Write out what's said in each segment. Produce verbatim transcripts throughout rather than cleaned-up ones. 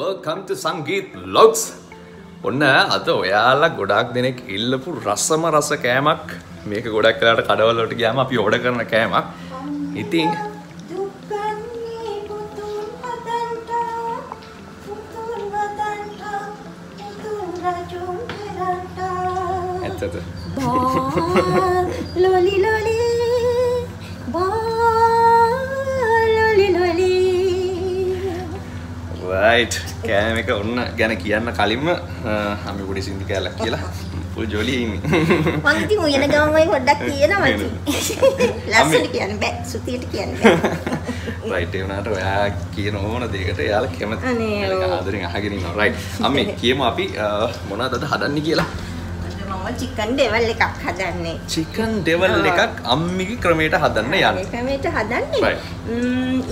welcome to Sangeeth Vlogs. ඔන්න අද ඔයාලා ගොඩක් දෙනෙක් ඉල්ලපු රසම රස කෑමක්. මේක ගොඩක් වෙලාවට කඩවල වලට ගියාම අපි ඕඩර් කරන කෑමක්. ඉතින් ලොලි ලොලි right කෑම එක ඔන්න ගැන කියන්න කලින්ම අපි පොඩි සින්දි කෑල්ලක් කියලා පොඩි ජොලිය ඉන්නේ මං ඉතින් උයන ගමමයි පොඩ්ඩක් කියනවා ඉතින් ලස්සට කියන්න බෑ සුතියට කියන්න බෑ right ඒ වුණාට ඔයා කියන ඕන දෙයකට යාල කැමති අනේ ආදරෙන් අහගෙන ඉන්නවා right අම්මේ කියමු අපි මොනවද අද හදන්නේ කියලා චිකන් ඩෙවල් එකක් හදන්නේ. චිකන් ඩෙවල් එකක් අම්මිගේ ක්‍රමයට හදන්න යන්නේ. ක්‍රමයට හදන්නේ.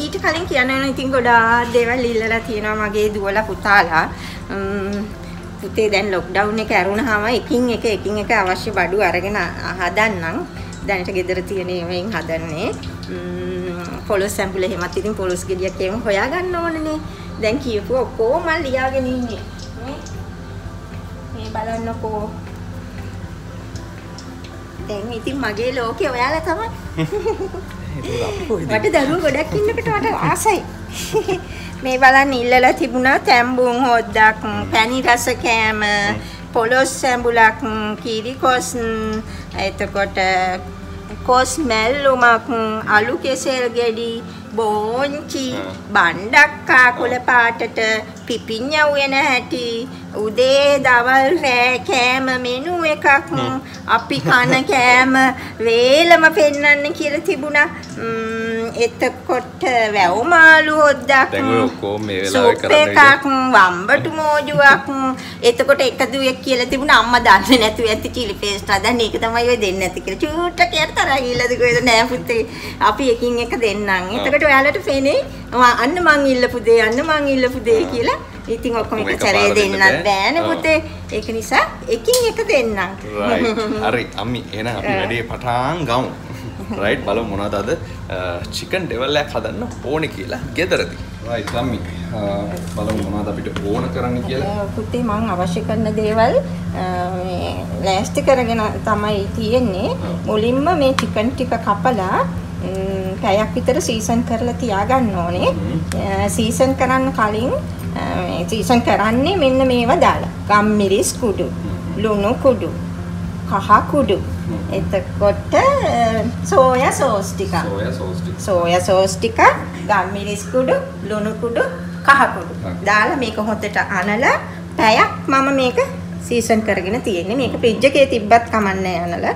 ඊට කලින් කියන්න ඕන ඉතින් ගොඩාක් දේවල් ඉල්ලලා තියෙනවා මගේ දුවලා පුතාලා. පුතේ දැන් ලොක්ඩවුන් එක ඇරුණාම එකින් එක එකින් එක අවශ්‍ය බඩු අරගෙන හදන්නම්. දැනට ගෙදර තියෙන ඒවායින් හදන්නේ. පොලොස් සැම්පල් එහෙමත් ඉතින් පොලොස් ගෙඩියක් එහෙම හොයාගන්න ඕනනේ. දැන් කියපුව ඔක්කොම ලියාගෙන ඉන්නේ. මේ මේ බලන්නකෝ දැන් ඉතින් මගේ ලෝකේ ඔයාලා තමයි. මට දරුවෝ ගොඩක් ඉන්නකොට මට ආසයි. මේ බලන්න ඉල්ලලා තිබුණා තැඹුන් හොද්දක්, පැණි රස කෑම, පොලොස් සැඹුලක්, කිරිකොස්, එතකොට කොස් මැල්ලුමක්, අලු කෙසෙල් ගෙඩි, බෝංචි, බණ්ඩක්කා කොළ පාටට, පිපිඤ්ඤා උයන හැටි, උදේ දවල් රෑ කෑම මෙනු එකක් අපි කන කෑම වේලම පෙන්වන්න කියලා තිබුණා. එතකොට වැව් මාළු හොද්දක් වම්බටු මෝජුවක් එතකොට එක දුවෙක් කියලා තිබුණා අම්මා දන්නේ නැතුව ඇති චිලි පේස්ට් හදන්න ඒක තමයි ඔය දෙන්නේ නැති කියලා චූට්ටකයට තරහ ගිලද කොහෙද නෑ පුතේ අපි එකින් එක දෙන්නම් එතකොට ඔයාලට පේනේ අන්න මං ඉල්ලපු දේ අන්න මං ඉල්ලපු දේ කියලා ඉතින් ඔක්කොම එක සැරේ දෙන්නත් බෑනේ පුතේ ඒක නිසා එකින් එක දෙන්නම් හරි අම්මි එහෙනම් අපි වැඩේ පටන් ගමු right බලමු මොනවද අද චිකන් ඩෙවල් එකක් හදන්න ඕනේ කියලා ගෙදරදී right අම්මි බලමු මොනවද අපිට ඕන කරන්න කියලා පුතේ මම අවශ්‍ය කරන දේවල් මේ ලෑස්ති කරගෙන තමයි තියෙන්නේ මුලින්ම මේ චිකන් ටික කපලා පැයක් විතර සීසන් කරලා තියාගන්න ඕනේ සීසන් කරන්න කලින් සීසන් කරන්නේ මෙන්න මේවා දාලා. ගම්මිරිස් කුඩු, ලුණු කුඩු, කහ කුඩු. එතකොට සෝයා සෝස් ටික. සෝයා සෝස් ටික, ගම්මිරිස් කුඩු, ලුණු කුඩු, කහ කුඩු. දාලා මේක හොතට අනලා පැයක් මම මේක සීසන් කරගෙන තියෙන්නේ. මේක ෆ්‍රිජ් එකේ තිබ්බත් කමන්නේ අනලා.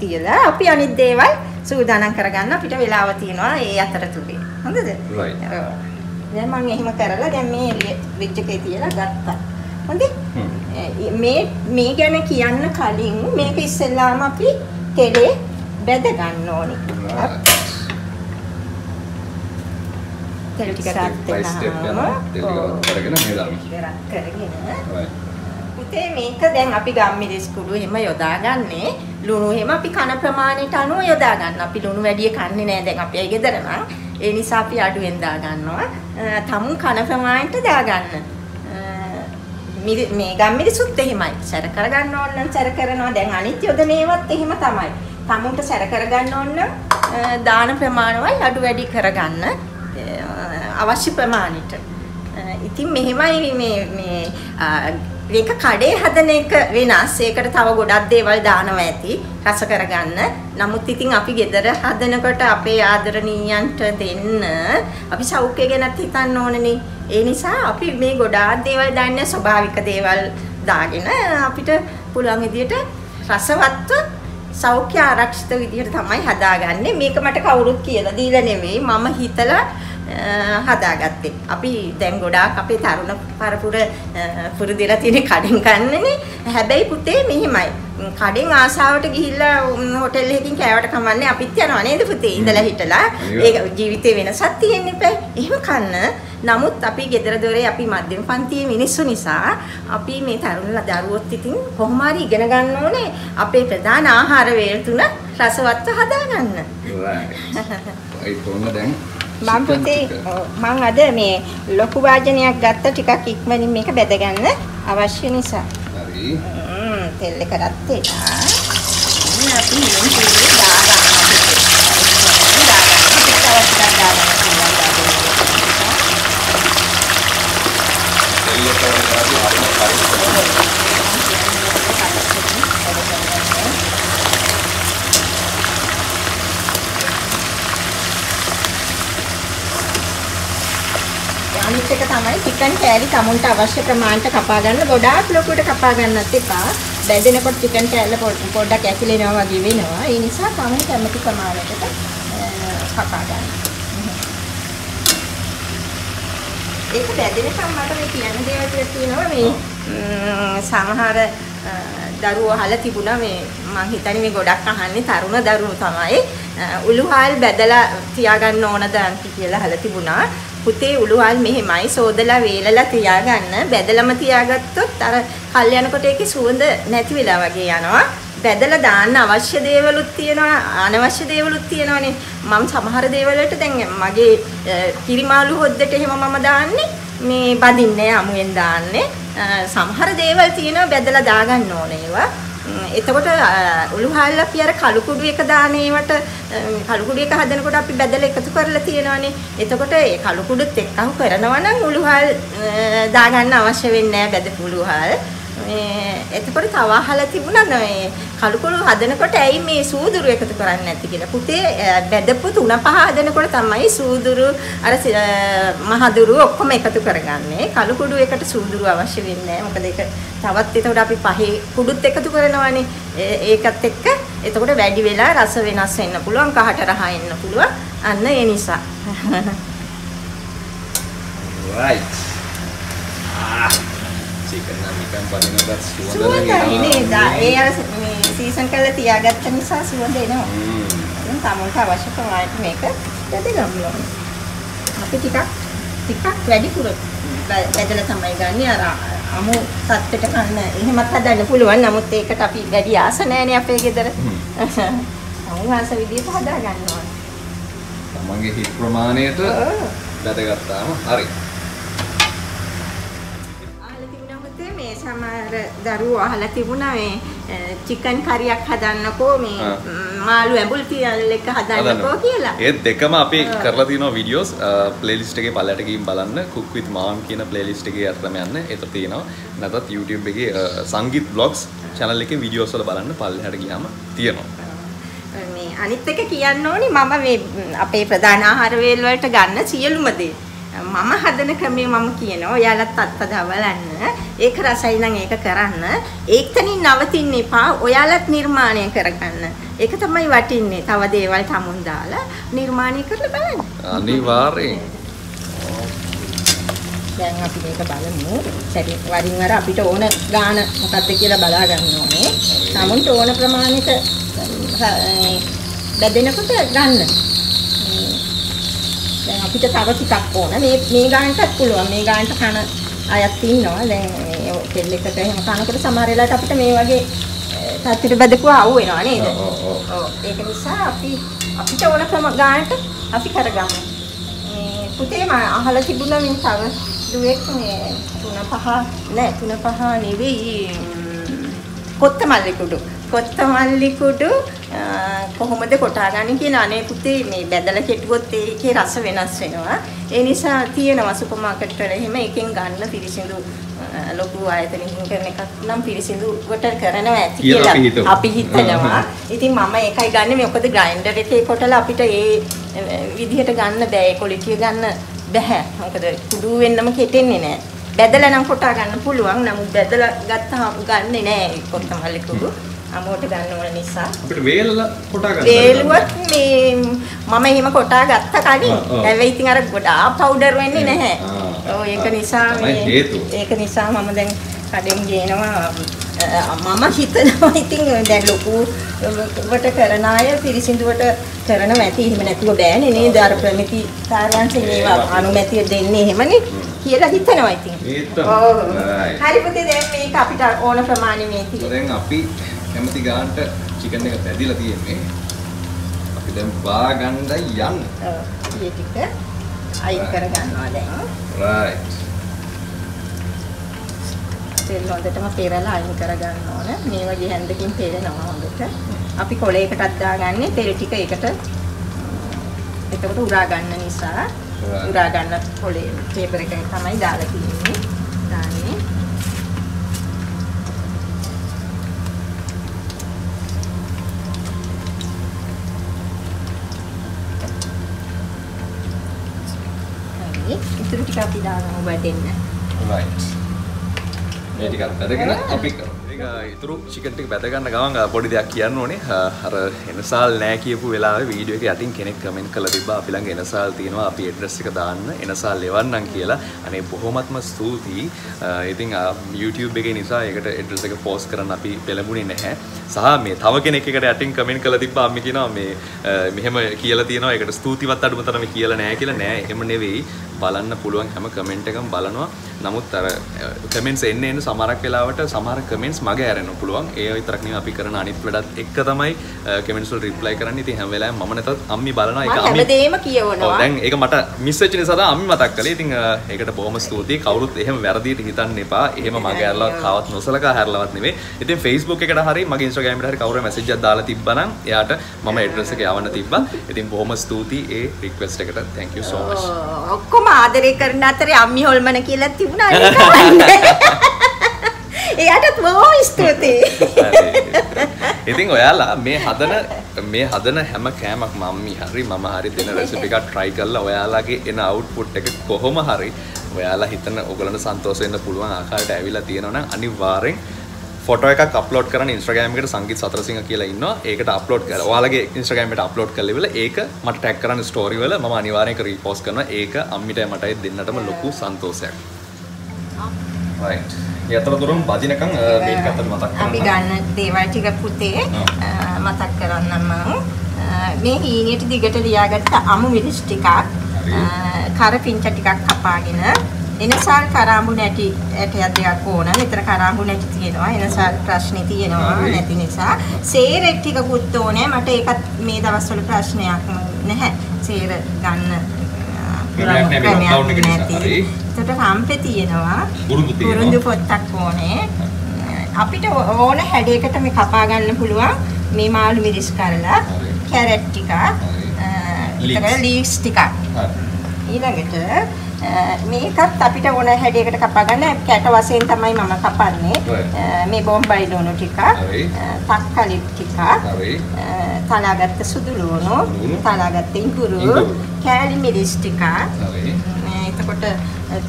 තියලා අපි අනිත් දේවල් සූදානම් කරගන්න අපිට වෙලාව තියෙනවා ඒ අතරතුරේ. හොඳද? right. දැන් මම එහෙම කරලා දැන් මේ ෆ්‍රිජ් එකේ තියලා ගත්තා. හොඳේ? මේ මේ ගැන කියන්න කලින් මේක ඉස්සෙල්ලාම අපි කෙලේ බැද ගන්න ඕනේ. කෙල ටික මේක දැන් අපි ගම්මිරිස් කුඩු එහෙම යොදාගන්නේ ලුණු එහෙම අපි කන ප්‍රමාණයට අනුව යොදා ගන්න. අපි ලුණු වැඩි කන්නේ නැහැ දැන් අපි අය ගෙදර නම්. ඒ නිසා අපි අඩුවෙන් දා ගන්නවා. තමුන් කන ප්‍රමාණයට දා ගන්න. මේ ගම්මිරිසුත් එහෙමයි. සැර කර ගන්න ඕන නම් සැර කරනවා. දැන් අනිත් යොදනේවත් එහෙම තමයි. තමුන්ට සැර කර ගන්න ඕන නම් දාන ප්‍රමාණයයි අඩු වැඩි කරගන්න අවශ්‍ය ප්‍රමාණයට. ඉතින් මෙහෙමයි මේ මේ මේක කඩේ හදන එක වෙනස්. ඒකට තව ගොඩක් දේවල් දානවා ඇති රස කරගන්න. නමුත් ඉතින් අපි ගෙදර හදනකොට අපේ ආදරණීයන්ට දෙන්න අපි සෞඛ්‍ය ගැනත් හිතන්න ඕනනේ. ඒ නිසා අපි මේ ගොඩාක් දේවල් දාන්නේ ස්වභාවික දේවල් දාගෙන අපිට පුළුවන් විදියට රසවත්ව සෞඛ්‍ය ආරක්ෂිත විදියට තමයි හදාගන්නේ. මේක මට කවුරුත් කියලා දීලා නෙමෙයි මම හිතලා හදාගත්තේ. අපි දැන් ගොඩාක් අපේ තරුණ පරපුර පුරුදුලා තියෙන කඩෙන් ගන්නනේ. හැබැයි පුතේ මෙහිමයි. කඩෙන් ආසාවට ගිහිල්ලා හොටෙල් එකකින් කෑවට කමන්නේ අපිත් යනවා නේද පුතේ? ඉඳලා හිටලා ඒක ජීවිතේ වෙනසක් තියෙන්න එපා. එහෙම කන්න. නමුත් අපි ගෙදර දොරේ අපි මධ්‍යම පන්තියේ මිනිස්සු නිසා අපි මේ තරුණ දරුවොත් ඉතින් කොහොම හරි ඉගෙන ගන්න ඕනේ අපේ ප්‍රධාන ආහාර වේල් තුන රසවත්ව හදාගන්න. right. ඒක ඕන දැන් මම පුතේ මම අද මේ ලොකු වාදනයක් ගත්තා ටිකක් ඉක්මනින් මේක බෙද ගන්න අවශ්‍ය නිසා. හරි. හ්ම් තෙල් එක රත් වෙනවා. මම අපි මෙන්න මේ දාලා තමයි chicken කෑලි තමුන්ට අවශ්‍ය ප්‍රමාණයට කපා ගන්න ගොඩාක් ලොකුට කපා ගන්නත් එපා. බැදෙනකොට chicken කෑල්ල පොඩ්ඩක් ඇකිලෙනවා වගේ වෙනවා. ඒ නිසා තමයි කැමති ප්‍රමාණයට කපා ගන්න. ඒක බැදෙනකම් මට මේ කියන දේවල් ටික තියෙනවා මේ සමහර දරුවෝ අහලා තිබුණා මේ මං හිතන්නේ මේ ගොඩක් අහන්නේ තරුණ දරුවෝ තමයි උළුහාල් බැදලා තියාගන්න ඕනද කියලා අහලා තිබුණා. පුතේ උළුහාල් මෙහෙමයි සෝදලා වේලලා තියාගන්න. බැදලම තියාගත්තොත් අර කල් යනකොට ඒකේ සුවඳ නැති වෙලා වගේ යනවා. බැදලා දාන්න අවශ්‍ය දේවලුත් තියෙනවා අනවශ්‍ය දේවලුත් තියෙනවානේ. මම සමහර දේවල් වලට දැන් මගේ කිරිමාළු හොද්දට එහෙම මම දාන්නේ මේ බදින්නේ අමුෙන් දාන්නේ සමහර දේවල් තියෙනවා බැදලා දාගන්න ඕනේ ඒවා. එතකොට උළුහාල් අපි අර කළු කුඩු එක දාන ඒවට කළු කුඩු එක හදනකොට අපි බැදලා එකතු කරලා තියෙනවානේ. එතකොට ඒ කළු කුඩුත් එක්කම කරනවා නම් උළුහාල් දාගන්න අවශ්‍ය වෙන්නේ නැහැ බැදපු උළුහාල්. මේ එතකොට තව අහලා තිබුණා නේ කළු කුළු හදනකොට ඇයි මේ සූදුරු එකතු කරන්නේ නැති කියලා. පුතේ බැදපු තුන පහ හදනකොට තමයි සූදුරු අර මහදුරු ඔක්කොම එකතු කරගන්නේ. කළු කුඩු එකට සූදුරු අවශ්‍ය වෙන්නේ නැහැ. මොකද ඒක තවත් එතකොට අපි පහේ කුඩුත් එකතු කරනවානේ. ඒකත් එක්ක එතකොට වැඩි වෙලා රස වෙනස් වෙන්න පුළුවන්, කහට රහ වෙන්න පුළුවන්. අන්න ඒ නිසා. right ah. Karena ikan paling enak sudah ini dah air season kalau tiaga tenisa sudah dino, ini tamu kawas itu light maker jadi gamblong, tapi kita kita ready kurut, belajar sama ikan ni ada, kamu satu tekan ini mata dah puluhan, kamu teka tapi ready asal ni apa gitu, kamu asal video tu ada ganon, kamu hit permainan itu, dah dekat tamu hari. සමහර දරුවෝ අහලා තිබුණා මේ chicken කරියක් හදන්නකෝ මේ මාළු ඇඹුල් තියල් එක හදන්නකෝ කියලා. ඒ දෙකම අපි කරලා තියෙනවා වීඩියෝස් ප්ලේලිස්ට් එකේ පළලට ගිහින් බලන්න cook with mom කියන ප්ලේලිස්ට් එකේ අරගෙන යන්න. ඒක තියෙනවා. නැත්නම් YouTube එකේ සංගීත් vlogs channel එකේ වීඩියෝස් වල බලන්න පළලට ගියාම තියෙනවා. මේ අනිත් එක කියන්න ඕනි මම මේ අපේ ප්‍රධාන ආහාර වේල් වලට ගන්න සියලුම දේ මම හදන ක්‍රමේ මම කියනවා ඔයාලත් අත්හදා බලන්න. ඒක රසයි නම් ඒක කරන්න. ඒකෙනින් නවතින්න එපා. ඔයාලත් නිර්මාණය කරගන්න. ඒක තමයි වටින්නේ. තව දේවල් තමුන් දාලා නිර්මාණය කරලා බලන්න. අනිවාර්යෙන්. දැන් අපි මේක බලමු. සැරේ වරින් වර අපිට ඕන ගාන මොකක්ද කියලා බලා ගන්න ඕනේ. තමුන්ට ඕන ප්‍රමාණයට බැදෙනකොට ගන්න. දැන් අපිට තව ටිකක් ඕන. මේ මේ ගානටත් පුළුවන්. මේ ගානට කන අයත් ඉන්නවා. දැන් මේ තෙල් එකට එහෙම කනකොට සමහර වෙලාවට අපිට මේ වගේ තත්ත්වෙට බදකුවා අවු වෙනවා නේද? ඔව් ඔව් ඔව්. ඒක නිසා අපි අපිට ඕන ක්‍රම ගානට අපි කරගමු. මේ පුතේ මම අහලා තිබුණා මින් තව දුවෙක් මේ තුන පහ නෑ තුන පහ නෙවෙයි කොත්තමල්ලි කුඩු. කොත්තමල්ලි කුඩු කොහොමද කොටාගන්නේ කියලා අනේ පුතේ මේ බැදලා කෙටුවොත් ඒකේ රස වෙනස් වෙනවා. ඒ නිසා තියෙනවා සුපර් මාකට් වල එහෙම එකෙන් ගන්න පිරිසිදු ලොකු ආයතනකින් කරන එකක් නම් පිරිසිදු කොට කරනවා ඇති කියලා අපි හිතනවා. ඉතින් මම ඒකයි ගන්න මේ මොකද ග්‍රයින්ඩර් එකේ කොටලා අපිට ඒ විදිහට ගන්න බෑ. ඒ ක්වොලිටිය ගන්න බෑ. මොකද කුඩු වෙන්නම කෙටෙන්නේ නෑ. බැදලා නම් කොටා ගන්න පුළුවන්. නමුත් බැදලා ගත්තාම ගන්නෙ නෑ කොත්තමල්ලි කුඩු. අමෝට ගන්න ඕන නිසා අපිට වේලලා කොටා ගන්න. වේලුවත් මේ මම එහෙම කොටා ගත්ත කලින් හැබැයි ඉතින් අර ගොඩාක් පවුඩර් වෙන්නේ නැහැ. ඔව් ඒක නිසා මේ ඒක නිසා මම දැන් කඩෙන් ගේනවා. මම හිතනවා ඉතින් දැන් ලොකු වට කරන අය පිරිසිදුවට කරනවා ඇති. එහෙම නැතුව බෑනේ නේද? අර ප්‍රමිති කාර්යයන්සේ මේවා අනුමැතිය දෙන්නේ එහෙමනේ කියලා හිතනවා ඉතින්. ඔව්. හරි පුතේ දැන් මේක අපිට ඕන ප්‍රමාණය මේ තියෙනවා. දැන් අපි කැමති ගානට chicken එක බැදලා තියෙන්නේ. අපි දැන් බා ගන්න යන්න. ඔව්. මේ ටික අයින් කර ගන්නවා දැන්. රයිට්. තෙල් හොඳටම පෙරලා අයින් කර ගන්න ඕන. මේ වගේ හැන්දකින් පෙරනවා හොඳට. අපි කොලයකටත් දාගන්නේ තෙල් ටික එකට. එතකොට උරා ගන්න නිසා උරා ගන්න කොලේ පේපර් එකේ තමයි දාලා තියෙන්නේ. දාන්නේ. Itu kita tidak ngobatinnya. Right. Jadi kalau ada kena topik. Jadi itu chicken ටික බැද ගන්න ගමන් පොඩි දෙයක් කියන්න ඕනේ. අර එනසාල් නැහැ කියපු වෙලාවේ වීඩියෝ එකේ යටින් කෙනෙක් කමෙන්ට් කරලා තිබ්බා අපි ළඟ එනසාල් තියෙනවා අපි ඇඩ්‍රස් එක දාන්න එනසාල් එවන්නම් කියලා. අනේ බොහොමත්ම ස්තුතියි. ඉතින් YouTube එකේ නිසා ඒකට ඇඩ්‍රස් එක පෝස්ට් කරන්න අපි පෙළඹුණේ නැහැ. සහ මේ තව කෙනෙක් එකට යටින් කමෙන්ට් කරලා තිබ්බා අම්මේ කියනවා මේ මෙහෙම කියලා තියෙනවා ඒකට ස්තුතිවත් අඩුම තරමේ කියලා නැහැ කියලා. නෑ එහෙම නෙවෙයි. බලන්න පුළුවන් හැම කමෙන්ට් එකම බලනවා. නමුත් අර කමෙන්ට්ස් එන්නේ එන්නේ සමහරක් වෙලාවට සමහර කමෙන්ට්ස් මගේ අරන්න පුළුවන්. ඒ විතරක් නෙවෙයි අපි කරන අනිත් වැඩත් එක්ක තමයි කමෙන්ට්ස් වල රිප්ලයි කරන්න. ඉතින් හැම වෙලාවෙම මම නැතත් අම්මි බලනවා. ඒක අම්මි හැමදේම කියවනවා. ඔව් දැන් ඒක මට මිස් වෙච්ච නිසා තමයි අම්මි මතක් කළේ. ඉතින් ඒකට බොහොම ස්තුතියි. කවුරුත් එහෙම වැරදියට හිතන්න එපා. එහෙම මගේ අරලවත් කාවත් නොසලකා හැරලවත් නෙවෙයි. ඉතින් Facebook එකට හරි මගේ Instagram එකට හරි කවුරු මැසේජ් එකක් දාලා තිබ්බනම් එයාට මම ඇඩ්‍රස් එක යවන්න තිබ්බා. ඉතින් බොහොම ස්තුතියි ඒ රික්වෙස්ට් එකට. Thank you so much. ඔක්කොම ආදරේ කරන අතරේ අම්මි හොල්මන කියලා තිබුණා ඒක වන්නේ. එයාටත් බොහොම ස්තුතියි. ඉතින් ඔයාලා මේ හදන මේ හදන හැම කෑමක්ම මම්මි හරි මම හරි දෙන රෙසිපි එකක් try කරලා ඔයාලාගේ එන output එක කොහොම හරි ඔයාලා හිතන ඔයගලන්ට සන්තෝෂ වෙන්න පුළුවන් ආකාරයට ඇවිල්ලා තියෙනවා නම් අනිවාර්යෙන් ෆොටෝ එකක් අප්ලෝඩ් කරන්න Instagram එකට සංගීත් සතරසිංහ කියලා ඉන්නවා. ඒකට අප්ලෝඩ් කරලා ඔයාලගේ Instagram එකට අප්ලෝඩ් කරලා ඉවල ඒක මට tag කරන්න story වල මම අනිවාර්යෙන් ඒක repost කරනවා. ඒක අම්මිටයි මටයි දෙන්නටම ලොකු සන්තෝෂයක්. right ya terutama bajinnya kan beda kata mata kerana. Abi gana dewa tiga putih mata kerana mau. Mehi ini tiga telia kita amu miris tikak. Kara pinca tikak kapagi na. Ini sal kara amu nanti ada dia kona. Ini terkara amu nanti tiga doa. Ini sal prasne tiga doa nanti ini sah. Seir tiga putih na. Mata ikat meja wasul prasne aku neh seir gana. තොට හම්පේ තියෙනවා පුරුදු පොත්තක් ඕනේ අපිට ඕන හැඩයකට මේ කපා ගන්න පුළුවන් මේ මාළු මිරිස් කරලා කැරට් ටික ඊළඟට ලීක්ස් ටික ඊළඟට මේකත් අපිට ඕන හැඩයකට කපා ගන්න කැට වශයෙන් තමයි මම කපන්නේ මේ බොම්බයි ලුණු ටික තක්කලිප් ටික තලාගත්ත සුදු ලුණු තලාගත්ත ඉඟුරු කෑලි මිරිස් ටික එතකොට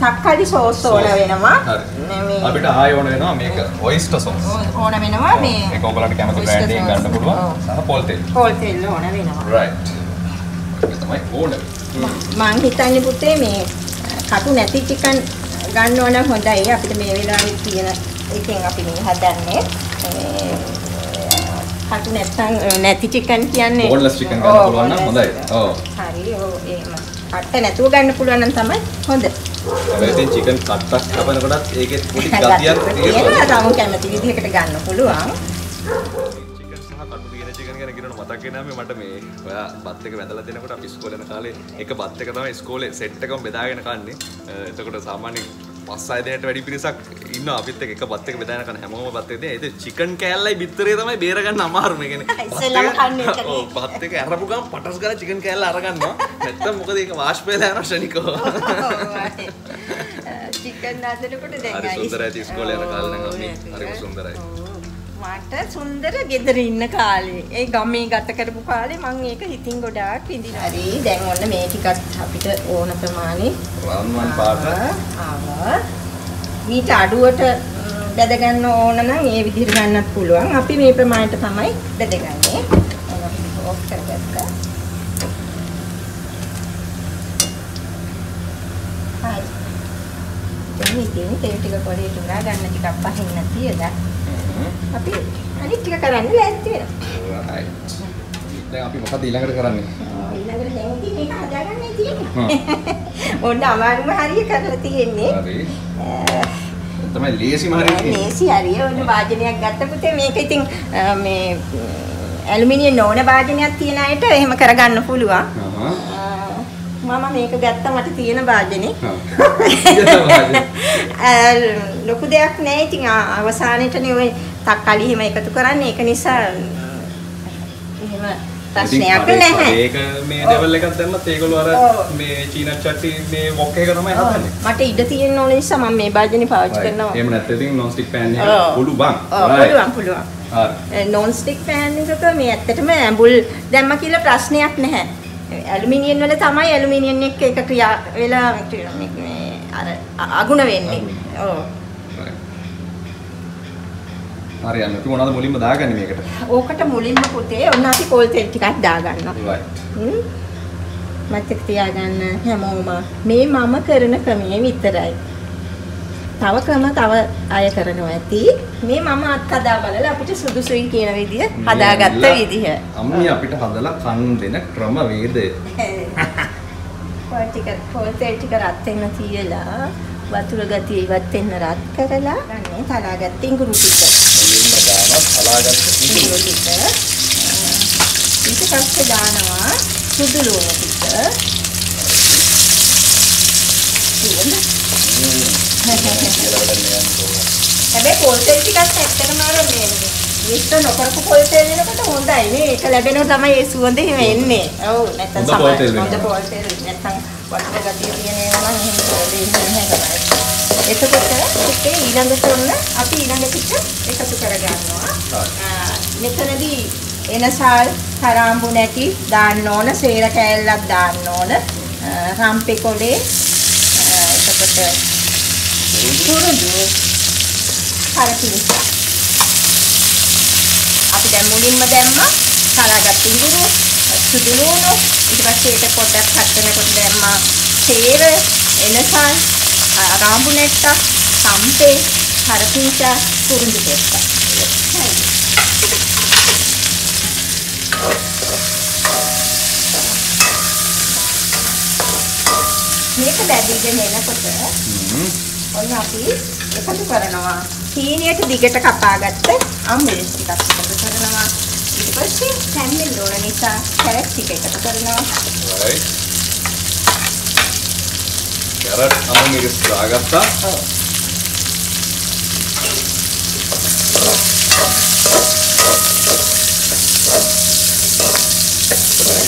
තක්කාලි සෝස් ඕන වෙනවා. අපිට ආය ඕන වෙනවා මේක ඔයිස්ටර් සෝස්. ඕන වෙනවා මේ. ඒක ඔයගලන්ට කැමති බ්‍රෑන්ඩ් එකක් ගන්න පුළුවන්. සහ පොල් තෙල්. පොල් තෙල් ඕන වෙනවා. රයිට්. ඒක තමයි ඕන. මම හිතන්නේ පුතේ මේ කටු නැති චිකන් ගන්න ඕන නම් හොඳයි. අපිට මේ වෙලාවේ තියෙන එකෙන් අපි මේ හදන්නේ. කටු නැත්තම් නැති චිකන් කියන්නේ බෝන්ලස් චිකන් ගන්න පුළුවන් නම් හොඳයි. ඔව්. හරි ඔව් එහෙම. කට්ට නැතුව ගන්න පුළුවන් නම් තමයි හොඳ. ඉතින් චිකන් කට්ටක් හදනකොටත් ඒකේ පොඩි ගතියක් තියෙනවා. තම කැමති විදිහකට ගන්න පුළුවන්. චිකන් සහ කටු තියෙන චිකන් ගැන කියනකොට මතක් වෙනවා මේ මට මේ ඔයා බත් එක වැඳලා දෙනකොට අපි ඉස්කෝලේ යන කාලේ එක බත් එක තමයි ඉස්කෝලේ සෙට් එකම බෙදාගෙන කන්නේ. එතකොට සාමාන්‍යයෙන් පස් හය දෙනෙක්ට වැඩි පිරිසක් ඉන්නවා අපිත් එක්ක එක බත් එක බෙදාගෙන කන හැමෝම බත් එක දෙන. ඒ චිකන් කෑල්ලයි බිත්තරේ තමයි බේර ගන්න අමාරුම. ඒ කියන්නේ ඉස්සෙල්ලාම කන්නේ ඒක. ඔව් බත් එක අරපු ගමන් පටස් ගාලා චිකන් කෑල්ල අරගන්නවා. නැත්තම් මොකද ඒක වාෂ්ප වෙලා යනවා ශනිකව. චිකන් හදනකොට දැන් ආයි සුන්දරයි ඉස්කෝලේ යන කාලේ නම් අපි හරිම සුන්දරයි. මට සුන්දර ගෙදර ඉන්න කාලේ ඒ ගමේ ගත කරපු කාලේ මම ඒක හිතින් ගොඩාක් විඳිනවා. හරි දැන් ඔන්න මේ ටිකත් අපිට ඕන ප්‍රමාණේ වම්වන් පාට ආවා. ඊට අඩුවට බෙද ගන්න ඕන නම් මේ විදිහට ගන්නත් පුළුවන්. අපි මේ ප්‍රමාණයට තමයි බෙදගන්නේ. ඔන්න ඔෆ් කරගත්තා. හරි. දැන් ඉතින් තෙල් ටික පොඩියට උරා ගන්න ටිකක් පහින්න තියලා අපි අනිත් ටික කරන්න ලෑස්ති වෙනවා. රයිට්. දැන් අපි මොකද ඊළඟට කරන්නේ? ඊළඟට හැංගි මේක හදාගන්නයි තියෙන්නේ. ඔන්න අමාරුම හරිය කරලා තියෙන්නේ. හරි. තමයි ලේසිම හරිය. ලේසි හරිය ඔන්න වාජනයක් ගත්ත පුතේ මේක ඉතින් මේ ඇලුමිනියම් නෝන භාජනයක් තියෙන අයට එහෙම කරගන්න පුළුවන්. මම මේක ගත්තා මට තියෙන භාජනේ. ලොකු දෙයක් නෑ. ඉතින් අවසානෙටනේ ඔය තක්කාලි එහෙම එකතු කරන්නේ. ඒක නිසා එහෙම ප්‍රශ්නයක් නැහැ. ඒක මේ ලෙවල් එකක් දැම්මත් ඒගොල්ලෝ අර මේ චීන චට්ටි මේ වොක් එක තමයි හදන්නේ. මට ඉඩ තියෙන ඕන නිසා මම මේ භාජනේ පාවිච්චි කරනවා. එහෙම නැත්නම් ඉතින් නෝන් ස්ටික් pan එක පුළුවන්. පුළුවන් පුළුවන්. Non-stick pan එකක මේ ඇත්තටම ඇඹුල් දැම්ම කියලා ප්‍රශ්නයක් නැහැ. ඇලුමිනියම් වල තමයි ඇලුමිනියම් එක්ක එක ක්‍රියා වෙලා මේ අර අගුණ වෙන්නේ. ඔව්. හරියන්නේ. තු මොනවාද මුලින්ම දාගන්නේ මේකට? ඕකට මුලින්ම පුතේ ඔන්න අපි කෝල් තෙල් ටිකක් දාගන්නවා. right. හ්ම්. මතක තියාගන්න හැමෝම මේ මම කරන ක්‍රමයේ විතරයි. තව ක්‍රම තව අය කරනවා ඇති. මේ මම අත්හදා බලලා අපිට සුදුසුයි කියන විදිය හදාගත්ත විදිය. අම්මී අපිට හදලා කන් දෙන ක්‍රම වේදේ. කොටික කොටික රත් වෙන තියලා වතුර ගතිය ඉවත් වෙන රත් කරලා ගන්නේ තලාගත් ඉඟුරු ටික. මුලින්ම දානවා තලාගත් ඉඟුරු ටික. ඊට පස්සේ දානවා සුදු ලුණු ටික. හැබැයි පොල් තෙල් ටිකක් ඇත්තටම අර මේ මිස්ට නොකරපු පොල් තෙල් වෙනකොට හොඳයි නේ. ඒක ලැබෙනවා තමයි ඒ සුවඳ එහෙම එන්නේ. ඔව් නැත්තම් සමහර හොඳ පොල් තෙල් නැත්තම් වතුර ගතිය තියෙන ඒවා නම් එහෙම දෙන්නේ නැහැ තමයි. එතකොට ඒකේ ඊළඟට ඔන්න අපි ඊළඟ පිට එකතු කරගන්නවා. මෙතනදී එනසල් තරම්බු නැටි දාන්න ඕන, සේර කෑල්ලක් දාන්න ඕන, රම්පේ කොලේ එතකොට පුරුදු කරපිනිසා අපි දැන් මුලින්ම දැම්මා සලාගත් ඉඟුරු සුදු ලුණු, ඊට පස්සේ ඒක පොඩ්ඩක් හත්වෙනකොට දැම්මා තේර එනසන් රාම්බු නැට්ට සම්පේ කරපිනිසා පුරුදු දෙස්සා. මේක බැදීගෙන එනකොට ඔන්න අපි එකතු කරනවා සීනියට දිගට කපාගත්ත අමුලස් ටිකක් එකතු කරනවා. ඊට පස්සේ කැම්මෙල් ඕන නිසා කැරට් ටික එකතු කරනවා. right. කැරට් අමුලස් දාගත්තා. ඔව්.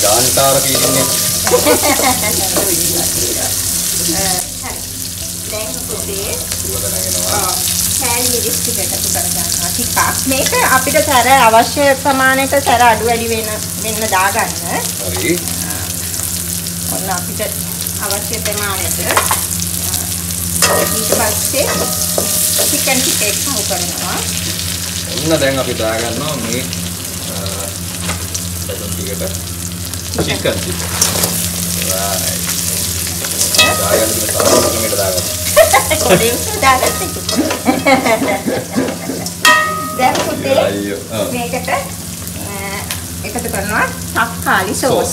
ගාන්ටාර කීන්නේ. හරි. දැන් පුතේ සුවඳනවා. කෑල් මිරිස් ටික එකතු කරගන්නවා ටිකක්. මේක අපිට තර අවශ්‍ය ප්‍රමාණයට තර අඩු වැඩි වෙන වෙන්න දාගන්න. හරි. ඔන්න අපිට අවශ්‍ය ප්‍රමාණයට ඊට පස්සේ චිකන් ටික එකතු කරනවා. ඔන්න දැන් අපි දාගන්නවා මේ බැලුම් ටිකට චිකන් ටික. right. දායන් ටික සාමාන්‍ය ක්‍රමයට දාගන්න. කොඩේ දාගත්ත එක. දැන් පුතේ මේකට එකතු කරනවා තක්කාලි සෝස්.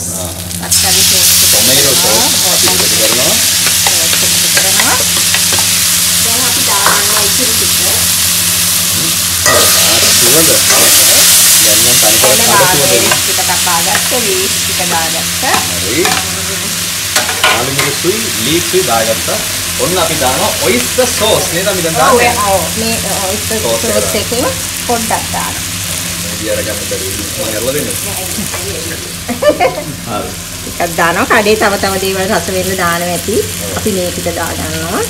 තක්කාලි සෝස් ටික කරනවා. කරනවා. දැන් අපි දානවා ඉතිරි ටික. Aluminium sui, leaf sui දාගත්තා. ඔන්න අපි දානවා oyster sauce නේද අපි දැන් දාන්නේ. ඔව් මේ oyster sauce එක පොඩ්ඩක් දාන්න. මේක අරගෙන බැලුවා. හරලා දෙන්න. හරි. එකක් දානවා කඩේ තව තව දේවල් රස වෙන්න දානවා ඇති. අපි මේකට දාගන්නවා.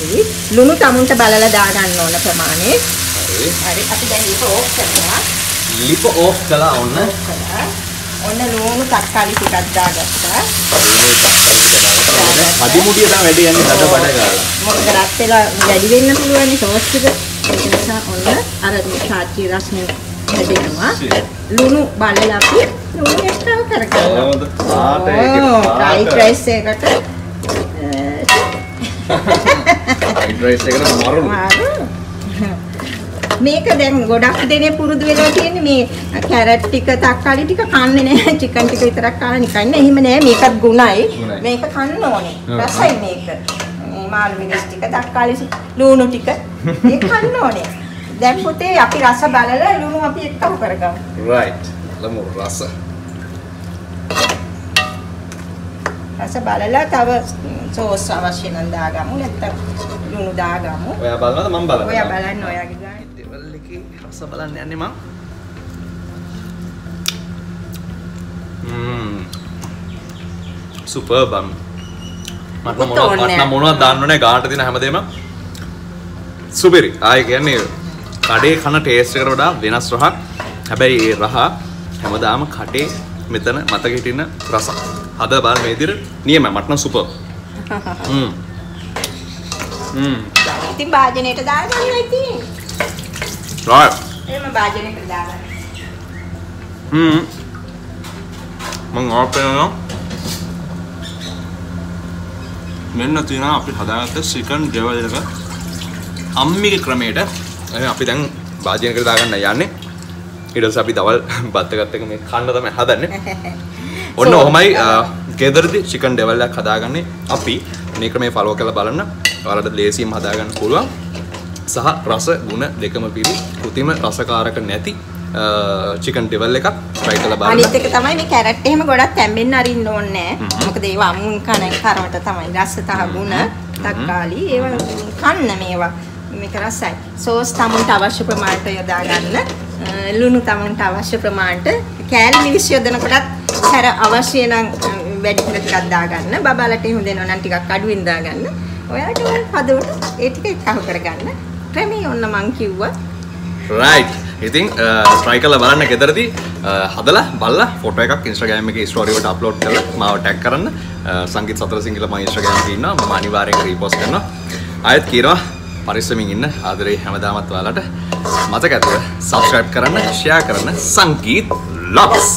හරි. ලුණු තමුන්ට බලලා දාගන්න ඕන ප්‍රමාණය. හරි. හරි අපි දැන් ලිප ඕෆ් කරනවා. ලිප ඕෆ් කළා ඔන්න. ඔන්න ලෝණු තක්කාලි ටිකක් දාගත්තා. අඩි මුඩිය තමයි වැඩි යන්නේ දඩ බඩ ගාලා. මොකද රත් වෙලා වැඩි වෙන්න පුළුවන් නේ සෝස් එක. ඒ නිසා ඔන්න අර සාචි රස්නේ දෙනවා. ලුණු බලලා අපි ලුණු එක්ස්ට්‍රා කරගන්නවා. ඕද පාට එකේ ෆ්‍රයිඩ් රයිස් එකට ෆ්‍රයිඩ් රයිස් එකට මරනවා. මේක දැන් ගොඩක් දෙනේ පුරුදු වෙලා තියෙන්නේ මේ කැරට් ටික තක්කාලි ටික කන්නේ නැහැ. චිකන් ටික විතරක් කාලා නිකන් එහෙම නෑ. මේකත් ගුණයි. මේක කන්න ඕනේ. රසයි මේක. මේ මාළු මිරිස් ටික තක්කාලි ලුණු ටික මේ කන්න ඕනේ. දැම්පොතේ අපි රස බලලා ලුණු අපි එකතු කරගමු. Right. ලමු රස. රස බලලා තව සෝස් අවශ්‍ය නම් දාගමු නැත්නම් ලුණු දාගමු. ඔයා බලනවද මම බලනවා. ඔයා බලන්න ඔයාගේ ගානේ. දෙවල් එකේ රස බලන්න යන්නේ මම. හ්ම්. සුපර්බ්. මට මොනවද මට මොනවද දාන්න ඕනේ ගානට දින හැමදේම. සුපිරි. ආයේ කියන්නේ කඩේ කන ටේස්ට් එකට වඩා වෙනස් රහක්. හැබැයි ඒ රහ හැමදාම කඩේ මෙතන මතක හිටින රසක්. හද බලන්න මේ විදිහට නියමයි මට නම් සුපර්. හ්ම්. හ්ම්. ඉතින් භාජනයට දාගන්න ඉතින්. රයිට්. එහෙම භාජනයට දාගන්න. හ්ම්. මම ඕපෙනවා. මෙන්න තියෙනවා අපි හදාගත්ත chicken devil එක. අම්මිගේ ක්‍රමයට අපි දැන් භාජනය කරලා දාගන්න යන්නේ. ඊට පස්සේ අපි දවල් බත් එකත් එක්ක මේ කන්න තමයි හදන්නේ. ඔන්න ඔහොමයි ගෙදරදී chicken devil එකක් හදාගන්නේ. අපි මේ ක්‍රමයේ follow කරලා බලන්න. ඔයාලට ලේසියෙන් හදාගන්න පුළුවන්. සහ රස ගුණ දෙකම පිළි කෘතිම රසකාරක නැති chicken devil එකක් try කරලා බලන්න. අනිත් එක තමයි මේ කැරට් එහෙම ගොඩක් තැම්බෙන්න අරින්න ඕනේ නැහැ. මොකද ඒවා අමුන් කන කරවට තමයි රස තහ ගුණ තක්කාලි ඒවා කන්න මේවා. මේක රසයි. සෝස් තමන්ට අවශ්‍ය ප්‍රමාණයට යොදා ගන්න. ලුණු තමන්ට අවශ්‍ය ප්‍රමාණයට. කෑලි මිරිස් යොදන කොටත් හැර අවශ්‍ය නම් වැඩි ටිකක් දා ගන්න. බබාලට එහෙම දෙනවා නම් ටිකක් අඩුවෙන් දා ගන්න. ඔයාලට හදවත ඒ ටික එකතු කරගන්න. ක්‍රමී ඔන්න මං කිව්වා. Right. ඉතින් try කරලා බලන්න ගෙදරදී හදලා බලලා ෆොටෝ එකක් Instagram එකේ story වලට upload කරලා මාව tag කරන්න. සංගීත් සතරසිංහල මම Instagram එකේ ඉන්නවා. මම අනිවාර්යයෙන් repost කරනවා. ආයෙත් කියනවා පරිස්සමින් ඉන්න ආදරේ හැමදාමත් ඔයාලට මතක ඇතුව subscribe කරන්න, share කරන්න සංගීත් vlogs